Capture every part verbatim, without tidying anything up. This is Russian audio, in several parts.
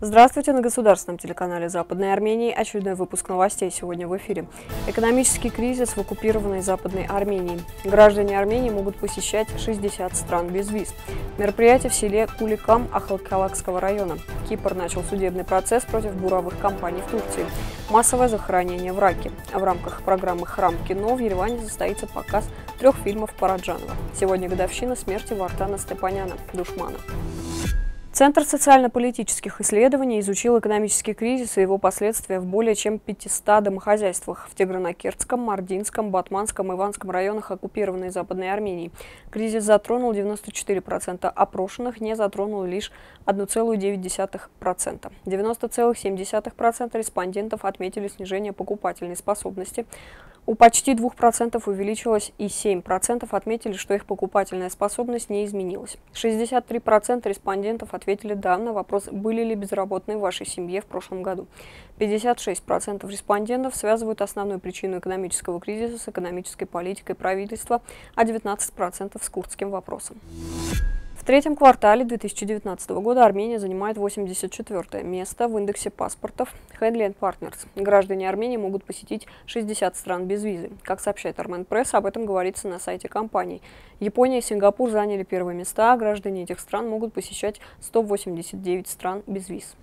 Здравствуйте на государственном телеканале Западной Армении. Очередной выпуск новостей сегодня в эфире. Экономический кризис в оккупированной Западной Армении. Граждане Армении могут посещать шестьдесят стран без виз. Мероприятие в селе Куликам Ахалкалакского района. Кипр начал судебный процесс против буровых компаний в Турции. Массовое захоронение в Ракке. В рамках программы «Храм кино» в Ереване состоится показ трех фильмов Параджанова. Сегодня годовщина смерти Вардана Степаняна, Душмана. Центр социально-политических исследований изучил экономический кризис и его последствия в более чем пятистах домохозяйствах в Тигранакертском, Мардинском, Батманском и Иванском районах оккупированной Западной Армении. Кризис затронул девяносто четыре процента опрошенных, не затронул лишь одна целая девять десятых процента. девяносто целых семь десятых процента респондентов отметили снижение покупательной способности. У почти двух процентов увеличилось, и семь процентов отметили, что их покупательная способность не изменилась. шестьдесят три процента респондентов ответили «да» на вопрос, были ли безработные в вашей семье в прошлом году. пятьдесят шесть процентов респондентов связывают основную причину экономического кризиса с экономической политикой правительства, а девятнадцать процентов с курдским вопросом. В третьем квартале две тысячи девятнадцатого года Армения занимает восемьдесят четвёртое место в индексе паспортов Headland Partners. Граждане Армении могут посетить шестьдесят стран без визы. Как сообщает Арменпресс, об этом говорится на сайте компании. Япония и Сингапур заняли первые места, а граждане этих стран могут посещать сто восемьдесят девять стран без виз.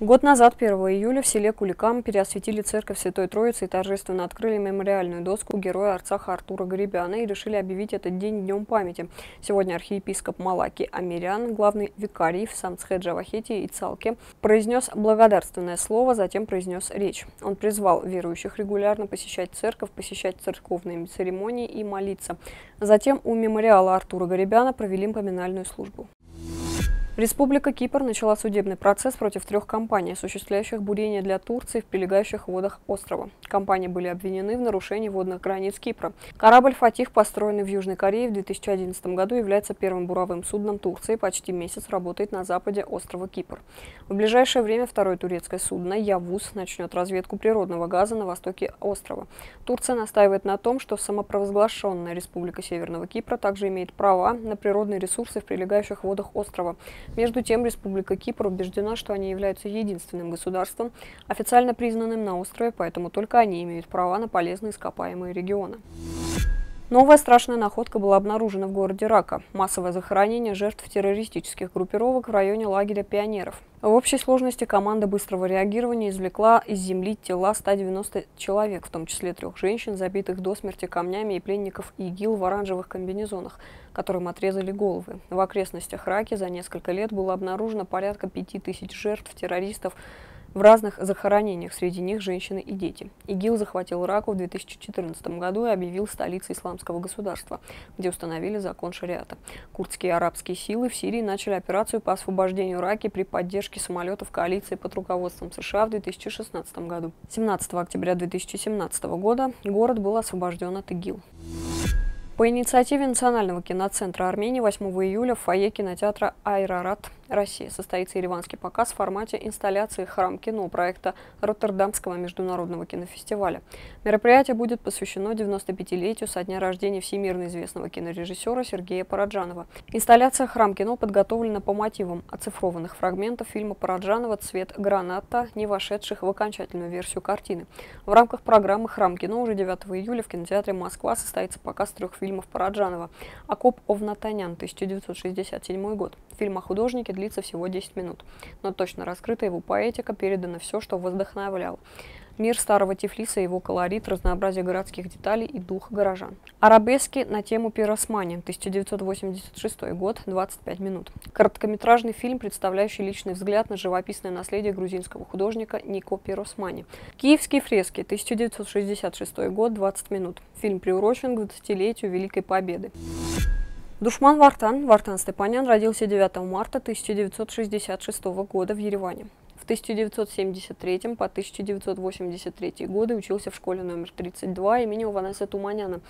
Год назад, первого июля, в селе Куликам переосветили церковь Святой Троицы и торжественно открыли мемориальную доску героя Арцаха Артура Гарибяна и решили объявить этот день днем памяти. Сегодня архиепископ Малаки Амирян, главный викарий в Самсхеджавахете и Цалке, произнес благодарственное слово, затем произнес речь. Он призвал верующих регулярно посещать церковь, посещать церковные церемонии и молиться. Затем у мемориала Артура Гарибяна провели поминальную службу. Республика Кипр начала судебный процесс против трех компаний, осуществляющих бурение для Турции в прилегающих водах острова. Компании были обвинены в нарушении водных границ Кипра. Корабль «Фатих», построенный в Южной Корее в две тысячи одиннадцатом году, является первым буровым судном Турции, почти месяц работает на западе острова Кипр. В ближайшее время второе турецкое судно «Явуз» начнет разведку природного газа на востоке острова. Турция настаивает на том, что самопровозглашенная Республика Северного Кипра также имеет права на природные ресурсы в прилегающих водах острова. Между тем, Республика Кипр убеждена, что они являются единственным государством, официально признанным на острове, поэтому только они имеют права на полезные ископаемые регионы. Новая страшная находка была обнаружена в городе Ракка. Массовое захоронение жертв террористических группировок в районе лагеря пионеров. В общей сложности команда быстрого реагирования извлекла из земли тела ста девяноста человек, в том числе трех женщин, забитых до смерти камнями, и пленников ИГИЛ в оранжевых комбинезонах, которым отрезали головы. В окрестностях Ракки за несколько лет было обнаружено порядка пяти тысяч жертв террористов в разных захоронениях, среди них женщины и дети. ИГИЛ захватил Ракку в две тысячи четырнадцатом году и объявил столицей исламского государства, где установили закон шариата. Курдские и арабские силы в Сирии начали операцию по освобождению Ракки при поддержке самолетов коалиции под руководством США в две тысячи шестнадцатом году. семнадцатого октября две тысячи семнадцатого года город был освобожден от ИГИЛ. По инициативе Национального киноцентра Армении восьмого июля в фойе кинотеатра «Айрарат», Россия, состоится ереванский показ в формате инсталляции «Храм кино» проекта Роттердамского международного кинофестиваля. Мероприятие будет посвящено девяностопятилетию со дня рождения всемирно известного кинорежиссера Сергея Параджанова. Инсталляция «Храм кино» подготовлена по мотивам оцифрованных фрагментов фильма Параджанова «Цвет граната», не вошедших в окончательную версию картины. В рамках программы «Храм кино» уже девятого июля в кинотеатре «Москва» состоится показ трех фильмов Параджанова. «Окоп Овнатанян», тысяча девятьсот шестьдесят седьмой год. Фильм о художнике длится всего десять минут, но точно раскрыта его поэтика, передано все, что вдохновляло. Мир старого Тифлиса, его колорит, разнообразие городских деталей и дух горожан. «Арабески на тему Пиросмани», тысяча девятьсот восемьдесят шестой год, двадцать пять минут. Короткометражный фильм, представляющий личный взгляд на живописное наследие грузинского художника Нико Пиросмани. «Киевские фрески», тысяча девятьсот шестьдесят шестой год, двадцать минут. Фильм приурочен к двадцатилетию Великой Победы. Душман Вартан, Вартан Степанян, родился девятого марта тысяча девятьсот шестьдесят шестого года в Ереване. В тысяча девятьсот семьдесят третьем по тысяча девятьсот восемьдесят третий годы учился в школе номер тридцать два имени Ованеса Туманяна.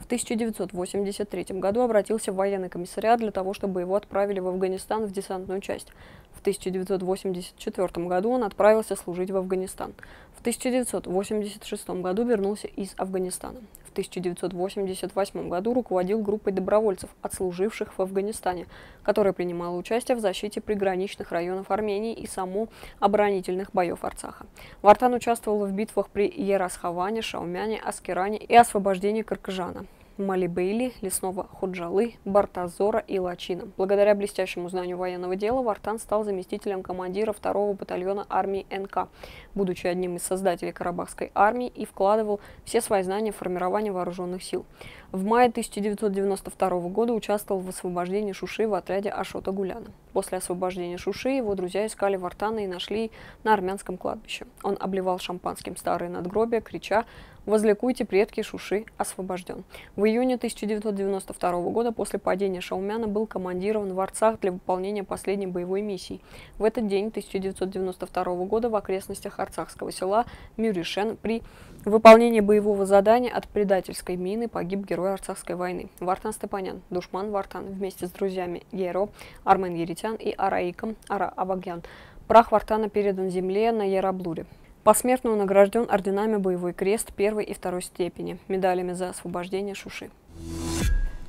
В тысяча девятьсот восемьдесят третьем году обратился в военный комиссариат для того, чтобы его отправили в Афганистан в десантную часть. В тысяча девятьсот восемьдесят четвёртом году он отправился служить в Афганистан. В тысяча девятьсот восемьдесят шестом году вернулся из Афганистана. В тысяча девятьсот восемьдесят восьмом году руководил группой добровольцев, отслуживших в Афганистане, которая принимала участие в защите приграничных районов Армении и самооборонительных боев Арцаха. Вартан участвовал в битвах при Ярасхаване, Шаумяне, Аскеране и освобождении Керкужана, Малибейли, Лесного Худжалы, Бартазора и Лачина. Благодаря блестящему знанию военного дела Вартан стал заместителем командира второго батальона армии эн ка, будучи одним из создателей Карабахской армии, и вкладывал все свои знания в формирование вооруженных сил. В мае тысяча девятьсот девяносто второго года участвовал в освобождении Шуши в отряде Ашота Гуляна. После освобождения Шуши его друзья искали Вартана и нашли на армянском кладбище. Он обливал шампанским старые надгробия, крича: «Возликуйте, предки, Шуши освобожден». В июне тысяча девятьсот девяносто второго года после падения Шаумяна был командирован в Арцах для выполнения последней боевой миссии. В этот день тысяча девятьсот девяносто второго года в окрестностях арцахского села Мюришен при выполнении боевого задания от предательской мины погиб герой Арцахской войны Вардан Степанян, Душман Вартан, вместе с друзьями Еро, Армен Еритян и Араиком Ара Абагян. Прах Вартана передан земле на Яраблуре. Посмертно он награжден орденами «Боевой крест» первой и второй степени, медалями за освобождение Шуши.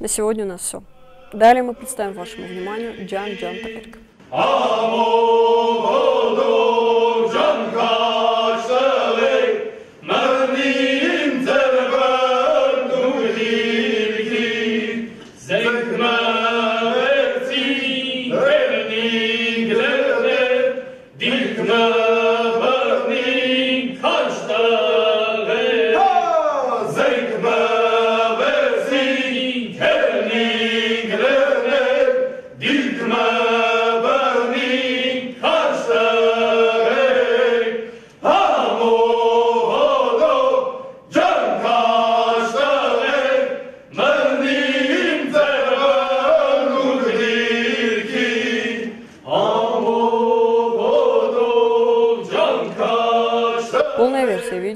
На сегодня у нас все. Далее мы представим вашему вниманию Джан Джан Таперк.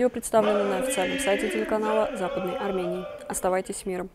Представлено на официальном сайте телеканала Западной Армении. Оставайтесь с миром.